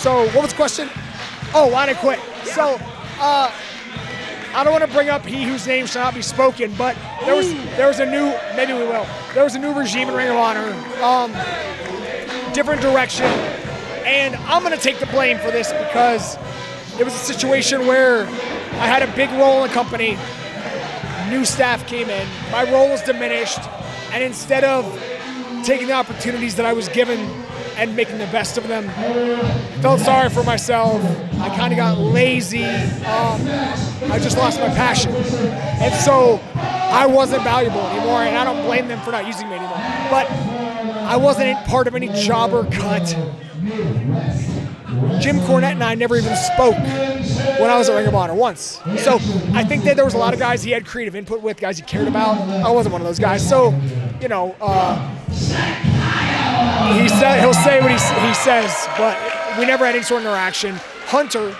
So what was the question? Oh, why did I quit? Yeah. So I don't want to bring up he whose name shall not be spoken, but there was a new, maybe we will, there was a new regime in Ring of Honor, different direction, and I'm going to take the blame for this because it was a situation where I had a big role in the company, new staff came in, my role was diminished, and instead of taking the opportunities that I was given and making the best of them, I felt sorry for myself. I kind of got lazy. I just lost my passion. And so I wasn't valuable anymore, and I don't blame them for not using me anymore. But I wasn't part of any job or cut. Jim Cornette and I never even spoke when I was at Ring of Honor once. So I think that there was a lot of guys he had creative input with, guys he cared about. I wasn't one of those guys. So, you know, he'll say what he says, but we never had any sort of interaction. Hunter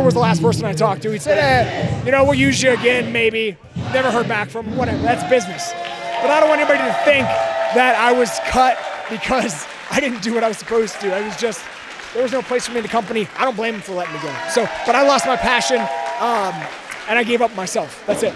was the last person I talked to. He said, you know, we'll use you again, maybe. Never heard back from him, whatever, that's business. But I don't want anybody to think that I was cut because I didn't do what I was supposed to. I was just, there was no place for me in the company. I don't blame him for letting me go. So, but I lost my passion, and I gave up myself. That's it.